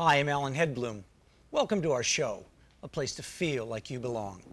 Hi, I'm Alan Headbloom. Welcome to our show, a place to feel like you belong.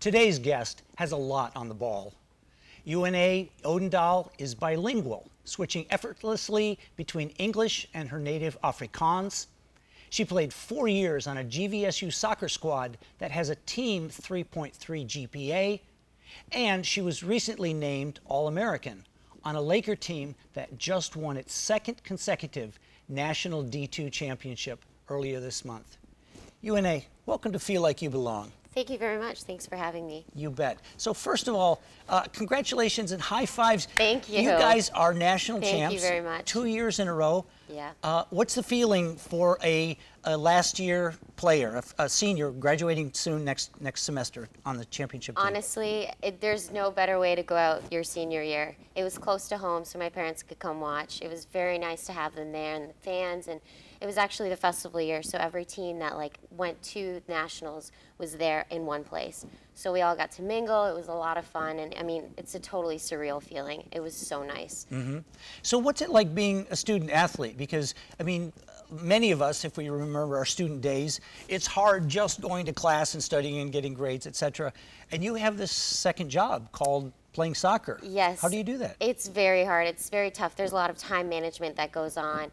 Today's guest has a lot on the ball. Juane Odendaal is bilingual, switching effortlessly between English and her native Afrikaans. She played 4 years on a GVSU soccer squad that has a team 3.3 GPA, and she was recently named All-American on a Laker team that just won its second consecutive National D2 championship earlier this month. Juane, welcome to Feel Like You Belong. Thank you very much. Thanks for having me. You bet. So first of all, congratulations and high fives. Thank you. You guys are national champs. Thank you very much. 2 years in a row. Yeah. What's the feeling for a last year player, a senior graduating soon next semester on the championship team? Honestly, there's no better way to go out your senior year. It was close to home, so my parents could come watch. It was very nice to have them there and the fans, and it was actually the festival year, so every team that went to nationals was there in one place. So we all got to mingle. It was a lot of fun, and I mean, it's a totally surreal feeling. It was so nice. Mm-hmm. So what's it like being a student athlete? Because I mean, many of us, if we remember our student days, it's hard just going to class and studying and getting grades, etc. And you have this second job called playing soccer. Yes. How do you do that? It's very hard. It's very tough. There's a lot of time management that goes on.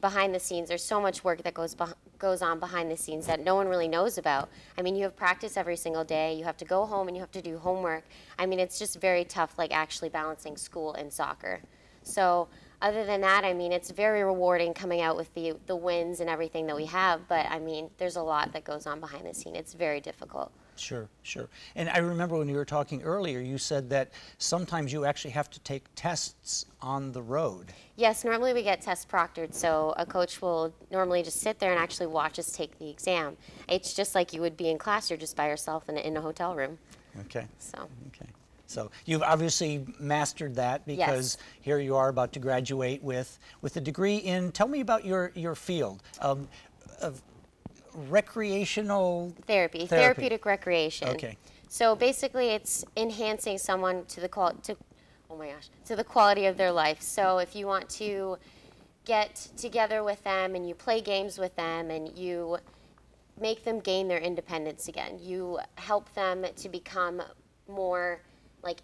Behind the scenes, there's so much work that goes on behind the scenes that no one really knows about. I mean, you have practice every single day. You have to go home and you have to do homework. I mean, it's just very tough, like actually balancing school and soccer. So other than that, I mean, it's very rewarding coming out with the wins and everything that we have, but I mean, there's a lot that goes on behind the scene. It's very difficult. Sure, sure. And I remember when you were talking earlier, you said that sometimes you actually have to take tests on the road. Yes, normally we get test proctored, so a coach will normally just sit there and actually watch us take the exam. It's just like you would be in class, you're just by yourself in a hotel room. Okay. So you've obviously mastered that, because yes, here you are about to graduate with a degree in, tell me about your field, of recreational therapy. Therapeutic recreation. Okay. So basically it's enhancing someone to the quality of their life. So if you want to get together with them and you play games with them and you make them gain their independence again, you help them to become more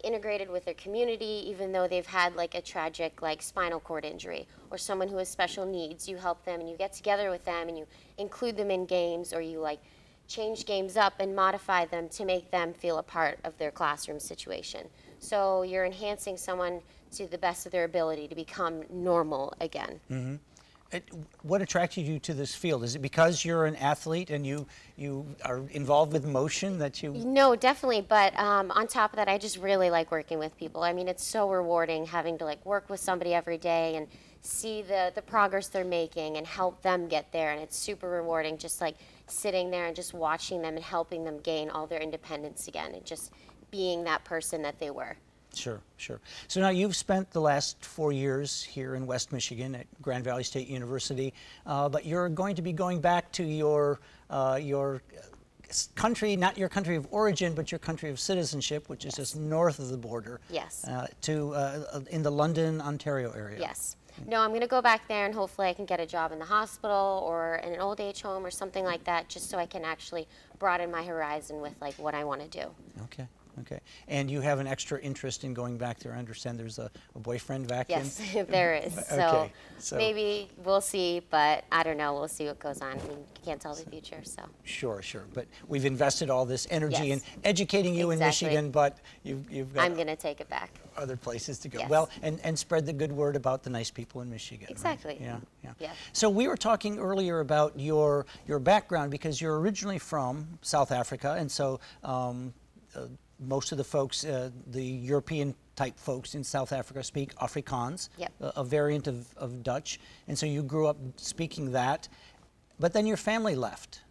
integrated with their community, even though they've had a tragic spinal cord injury, or someone who has special needs, you help them and you get together with them and you include them in games, or you change games up and modify them to make them feel a part of their classroom situation. So you're enhancing someone to the best of their ability to become normal again. Mm-hmm. What attracted you to this field? Is it because you're an athlete and you are involved with motion that you... No, definitely, but on top of that, I just really like working with people. I mean, it's so rewarding having to work with somebody every day and see the progress they're making and help them get there, and it's super rewarding just sitting there and just watching them and helping them gain all their independence again and just being that person that they were. Sure, sure. So now you've spent the last 4 years here in West Michigan at Grand Valley State University, but you're going to be going back to your country, not your country of origin, but your country of citizenship, which is just north of the border. Yes. In the London, Ontario area. Yes. No, I'm going to go back there and hopefully I can get a job in the hospital or in an old age home or something like that, just so I can actually broaden my horizon with what I want to do. Okay. Okay, and you have an extra interest in going back there. I understand there's a boyfriend back in. Yes, there is. Okay, so maybe we'll see, but I don't know. We'll see what goes on. I mean, you can't tell the future, so. Sure, sure. But we've invested all this energy in educating you in Michigan, but you've got. I'm going to take it back. Other places to go. Yes. Well, and spread the good word about the nice people in Michigan. Exactly. Right? Yeah, yeah. Yes. So we were talking earlier about your background, because you're originally from South Africa, and so. Most of the folks, the European type folks in South Africa speak Afrikaans, a variant of Dutch. And so you grew up speaking that, but then your family left.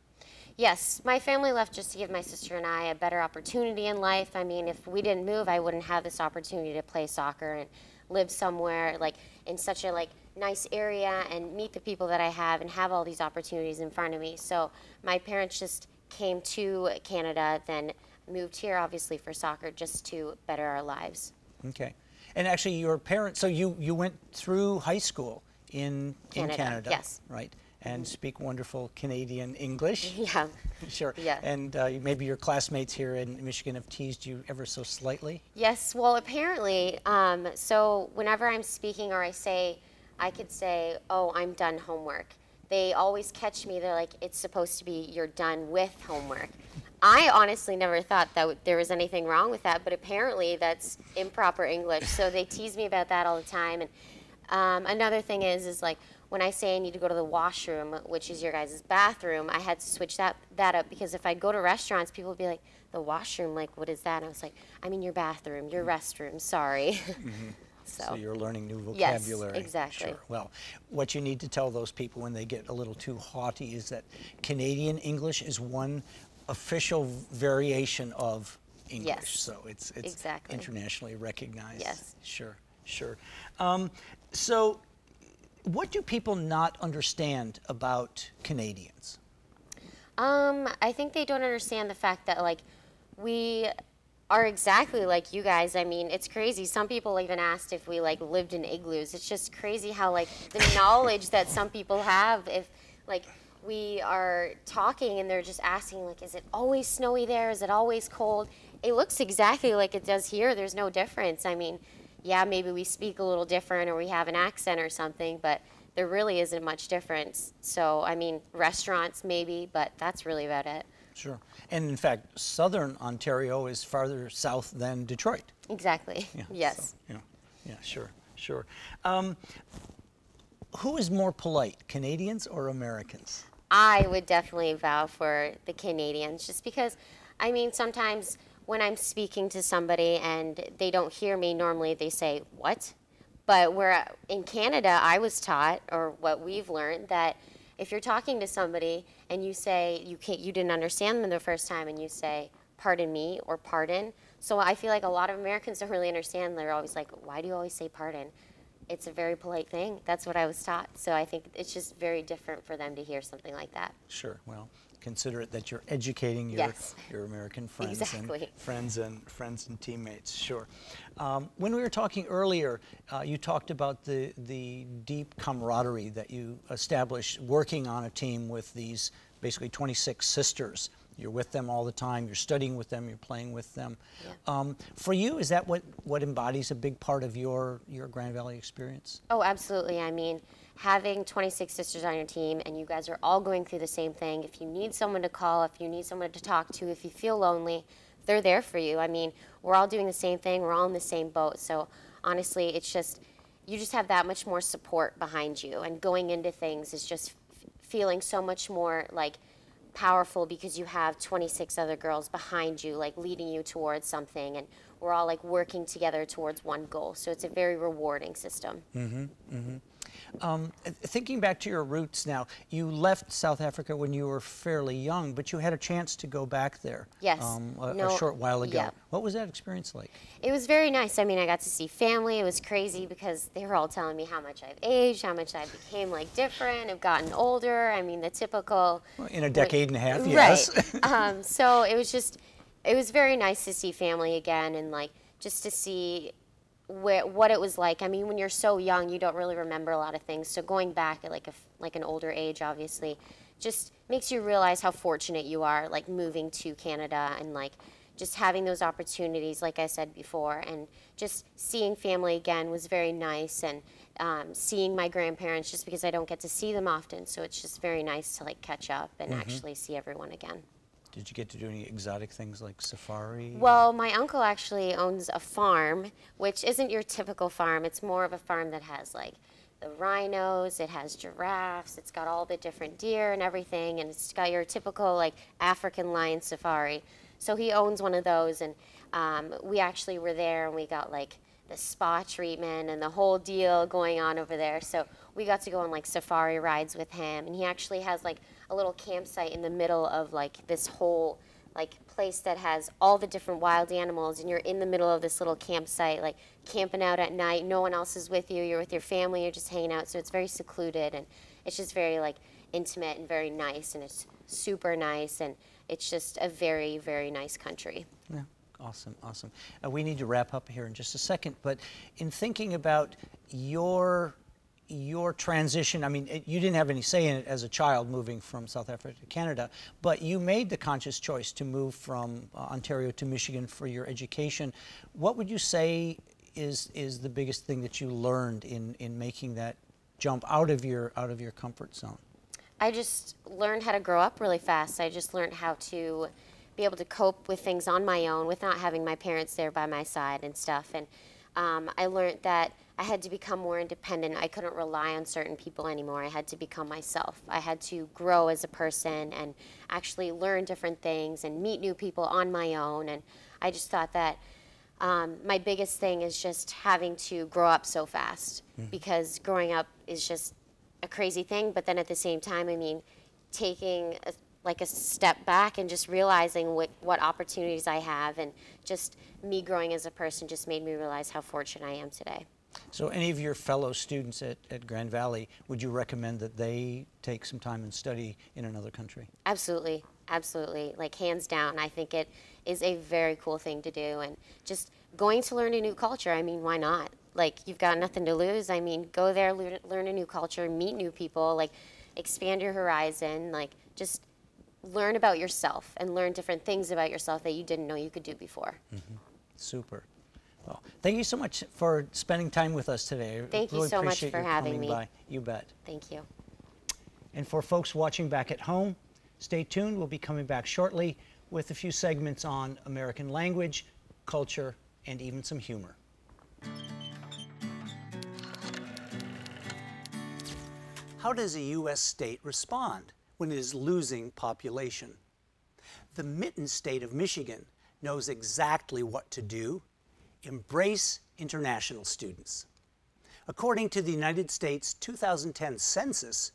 Yes, my family left just to give my sister and I a better opportunity in life. I mean, if we didn't move, I wouldn't have this opportunity to play soccer and live somewhere like in such a like nice area and meet the people that I have and have all these opportunities in front of me. So my parents just came to Canada, then moved here obviously for soccer just to better our lives. Okay. And actually your parents, so you went through high school in Canada. Yes. Right. And speak wonderful Canadian English. Yeah. Sure. Yeah. And maybe your classmates here in Michigan have teased you ever so slightly? Yes, well, apparently. So whenever I'm speaking or I could say, oh, I'm done homework, they always catch me. They're like, it's supposed to be you're done with homework. I honestly never thought that there was anything wrong with that, but apparently that's improper English. So they tease me about that all the time. And another thing is like, when I say I need to go to the washroom, which is your guys' bathroom, I had to switch that up, because if I go to restaurants, people would be like, the washroom, like, what is that? And I was like, I mean your bathroom, your restroom, sorry. Mm-hmm. So you're learning new vocabulary. Yes, exactly. Sure. Well, what you need to tell those people when they get a little too haughty is that Canadian English is one official variation of English. Yes. So it's exactly internationally recognized. Yes. Sure, sure. So what do people not understand about Canadians? I think they don't understand the fact that, like, we are exactly like you guys. I mean, it's crazy. Some people even asked if we, like, lived in igloos. It's just crazy how, like, the knowledge that some people have, if, like, we are talking and they're just asking, like, is it always snowy there? Is it always cold? It looks exactly like it does here. There's no difference. I mean, yeah, maybe we speak a little different or we have an accent or something, but there really isn't much difference. So, I mean, restaurants maybe, but that's really about it. Sure. And in fact, southern Ontario is farther south than Detroit. Exactly. Yeah, yes. So, yeah. Yeah, sure, sure. Who is more polite, Canadians or Americans? I would definitely vow for the Canadians, just because, I mean, sometimes when I'm speaking to somebody and they don't hear me, normally they say, what? But in Canada, I was taught, or what we've learned, that if you're talking to somebody and you say you didn't understand them the first time and you say, pardon me or pardon. So I feel like a lot of Americans don't really understand. They're always like, why do you always say pardon? It's a very polite thing. That's what I was taught. So I think it's just very different for them to hear something like that. Sure. Well, consider it that you're educating your, yes, your American friends, exactly, and friends and teammates. Sure. When we were talking earlier, you talked about the deep camaraderie that you established working on a team with these basically 26 sisters. You're with them all the time. You're studying with them. You're playing with them. Yeah. For you, is that what embodies a big part of your Grand Valley experience? Oh, absolutely. I mean, having 26 sisters on your team and you guys are all going through the same thing. If you need someone to call, if you need someone to talk to, if you feel lonely, they're there for you. I mean, we're all doing the same thing. We're all in the same boat. So honestly, it's just, you just have that much more support behind you. And going into things is just feeling so much more like powerful, because you have 26 other girls behind you, like leading you towards something, and we're all like working together towards one goal. So it's a very rewarding system. Mm-hmm, mm-hmm. Thinking back to your roots now, you left South Africa when you were fairly young, but you had a chance to go back there. Yes. A short while ago. Yeah. What was that experience like? It was very nice. I mean, I got to see family. It was crazy because they were all telling me how much I've aged, how much I became like different, I've gotten older. I mean, the typical. Well, in a decade and a half, yes. Right. So it was just, it was very nice to see family again, and like just to see what it was like. I mean, when you're so young, you don't really remember a lot of things. So going back at like an older age, obviously, just makes you realize how fortunate you are, like moving to Canada and like just having those opportunities, like I said before, and just seeing family again was very nice, and seeing my grandparents, just because I don't get to see them often. So it's just very nice to like catch up and actually see everyone again. Did you get to do any exotic things like safari? Well, my uncle actually owns a farm, which isn't your typical farm. It's more of a farm that has like the rhinos, it has giraffes, it's got all the different deer and everything, and it's got your typical like African lion safari. So he owns one of those, and we actually were there and we got like the spa treatment and the whole deal going on over there. So we got to go on like safari rides with him, and he actually has like a little campsite in the middle of like this whole like place that has all the different wild animals, and you're in the middle of this little campsite, like camping out at night, no one else is with you, you're with your family, you're just hanging out, so it's very secluded, and it's just very like intimate and very nice, and it's super nice, and it's just a very, very nice country. Yeah. Awesome, awesome. We need to wrap up here in just a second, but in thinking about your transition, I mean, you didn't have any say in it as a child moving from South Africa to Canada, but you made the conscious choice to move from Ontario to Michigan for your education. What would you say is the biggest thing that you learned in making that jump out of your comfort zone? I just learned how to grow up really fast. I just learned how to be able to cope with things on my own with not having my parents there by my side and stuff. And I learned that I had to become more independent. I couldn't rely on certain people anymore. I had to become myself. I had to grow as a person and actually learn different things and meet new people on my own. And I just thought that my biggest thing is just having to grow up so fast, because growing up is just a crazy thing. But then at the same time, I mean, taking a step back and just realizing what opportunities I have, and just me growing as a person just made me realize how fortunate I am today. So any of your fellow students at Grand Valley, would you recommend that they take some time and study in another country? Absolutely, absolutely, like hands down. I think it is a very cool thing to do, and just going to learn a new culture, I mean, why not? Like, you've got nothing to lose. I mean, go there, learn a new culture, meet new people, like expand your horizon, like just learn about yourself and learn different things about yourself that you didn't know you could do before. Mm-hmm. Super. Well, thank you so much for spending time with us today. Thank you so much for having me. You bet. Thank you. And for folks watching back at home, stay tuned. We'll be coming back shortly with a few segments on American language, culture, and even some humor. How does a U.S. state respond when it is losing population? The Mitten State of Michigan knows exactly what to do: embrace international students. According to the United States 2010 census,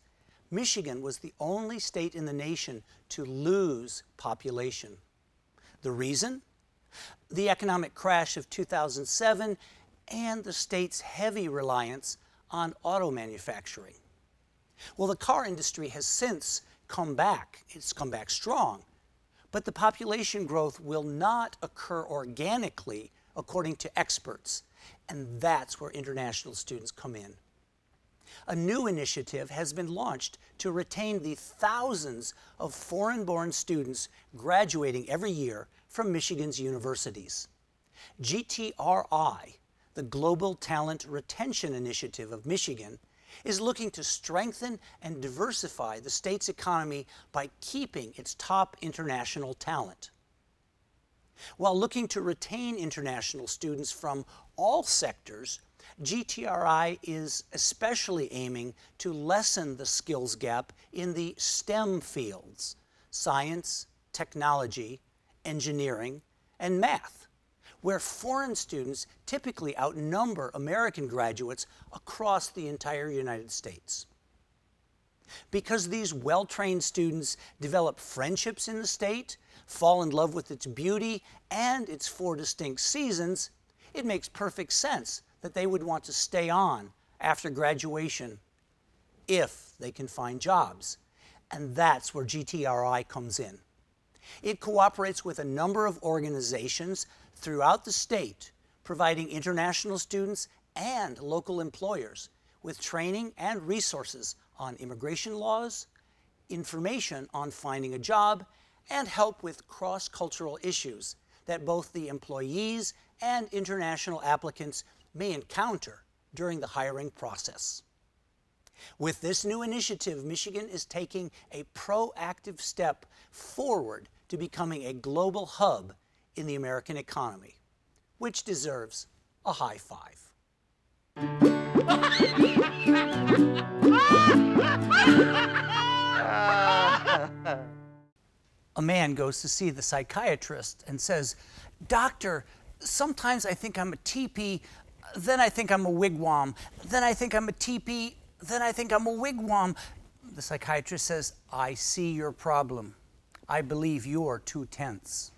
Michigan was the only state in the nation to lose population. The reason? The economic crash of 2007 and the state's heavy reliance on auto manufacturing. Well, the car industry has since come back. It's come back strong. But the population growth will not occur organically, according to experts. And that's where international students come in. A new initiative has been launched to retain the thousands of foreign-born students graduating every year from Michigan's universities. GTRI, the Global Talent Retention Initiative of Michigan, is looking to strengthen and diversify the state's economy by keeping its top international talent. While looking to retain international students from all sectors, GTRI is especially aiming to lessen the skills gap in the STEM fields: science, technology, engineering, and math, where foreign students typically outnumber American graduates across the entire United States. Because these well-trained students develop friendships in the state, fall in love with its beauty and its 4 distinct seasons, it makes perfect sense that they would want to stay on after graduation if they can find jobs. And that's where GTRI comes in. It cooperates with a number of organizations throughout the state, providing international students and local employers with training and resources on immigration laws, information on finding a job, and help with cross-cultural issues that both the employees and international applicants may encounter during the hiring process. With this new initiative, Michigan is taking a proactive step forward to becoming a global hub in the American economy, which deserves a high five. A man goes to see the psychiatrist and says, "Doctor, sometimes I think I'm a teepee, then I think I'm a wigwam, then I think I'm a teepee, then I think I'm a wigwam. the psychiatrist says, I see your problem. I believe you are 2/10.